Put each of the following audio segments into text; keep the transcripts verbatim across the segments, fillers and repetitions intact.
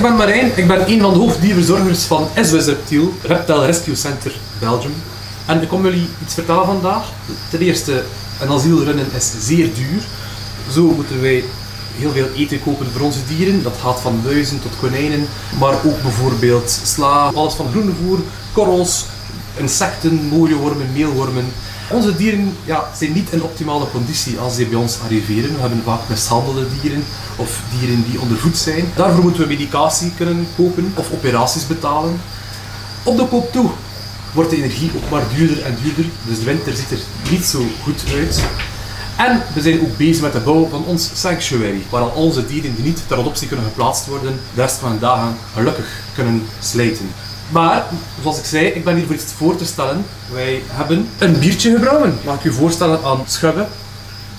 ik ben Marijn. Ik ben een van de hoofddierverzorgers van S O S Reptiel, Reptiel Rescue Center Belgium. En ik kom jullie iets vertellen vandaag. Ten eerste, een asiel runnen is zeer duur. Zo moeten wij heel veel eten kopen voor onze dieren. Dat gaat van muizen tot konijnen, maar ook bijvoorbeeld sla, alles van groenvoer, korrels, insecten, mooierwormen, meelwormen. Onze dieren ja, zijn niet in optimale conditie als ze bij ons arriveren. We hebben vaak mishandelde dieren of dieren die ondervoed zijn. Daarvoor moeten we medicatie kunnen kopen of operaties betalen. Op de koop toe wordt de energie ook maar duurder en duurder, dus de winter ziet er niet zo goed uit. En we zijn ook bezig met de bouw van ons sanctuary, waar al onze dieren die niet ter adoptie kunnen geplaatst worden, de rest van de dagen gelukkig kunnen slijten. Maar, zoals ik zei, ik ben hier voor iets voor te stellen. Wij hebben een biertje gebrouwen. Mag ik u voorstellen aan Schubbe.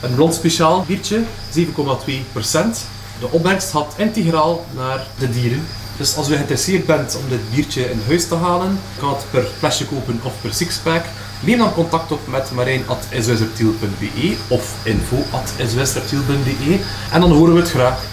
Een blond speciaal biertje, zeven komma twee procent. De opbrengst gaat integraal naar de dieren. Dus als u geïnteresseerd bent om dit biertje in huis te halen, kan het per flesje kopen of per sixpack. Neem dan contact op met marijn at s o s reptiel punt b e of info at s o s reptiel punt b e en dan horen we het graag.